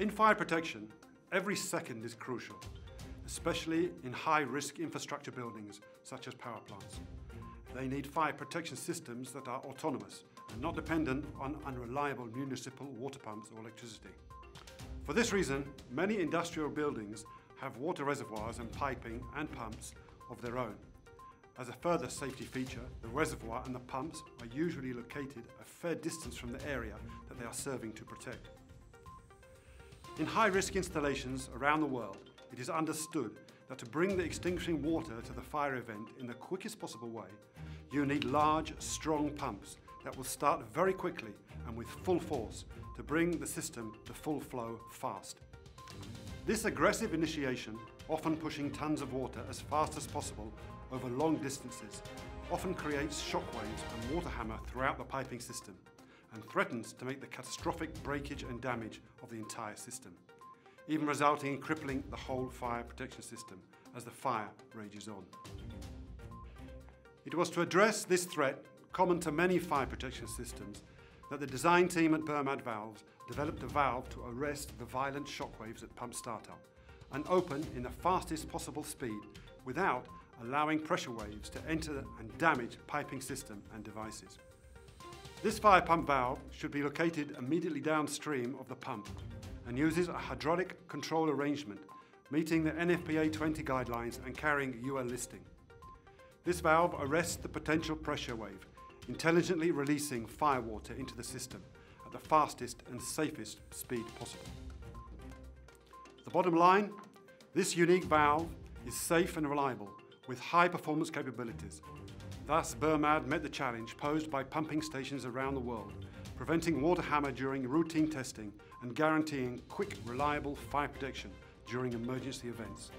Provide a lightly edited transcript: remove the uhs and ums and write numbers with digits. In fire protection, every second is crucial, especially in high-risk infrastructure buildings such as power plants. They need fire protection systems that are autonomous and not dependent on unreliable municipal water pumps or electricity. For this reason, many industrial buildings have water reservoirs and piping and pumps of their own. As a further safety feature, the reservoir and the pumps are usually located a fair distance from the area that they are serving to protect. In high-risk installations around the world, it is understood that to bring the extinguishing water to the fire event in the quickest possible way, you need large, strong pumps that will start very quickly and with full force to bring the system to full flow fast. This aggressive initiation, often pushing tons of water as fast as possible over long distances, often creates shockwaves and water hammer throughout the piping system and threatens to make the catastrophic breakage and damage of the entire system, even resulting in crippling the whole fire protection system as the fire rages on. It was to address this threat, common to many fire protection systems, that the design team at BERMAD Valves developed a valve to arrest the violent shockwaves at pump startup and open in the fastest possible speed without allowing pressure waves to enter and damage piping system and devices. This fire pump valve should be located immediately downstream of the pump and uses a hydraulic control arrangement, meeting the NFPA 20 guidelines and carrying UL listing. This valve arrests the potential pressure wave, intelligently releasing firewater into the system at the fastest and safest speed possible. The bottom line, this unique valve is safe and reliable with high performance capabilities. Thus, BERMAD met the challenge posed by pumping stations around the world, preventing water hammer during routine testing and guaranteeing quick, reliable fire protection during emergency events.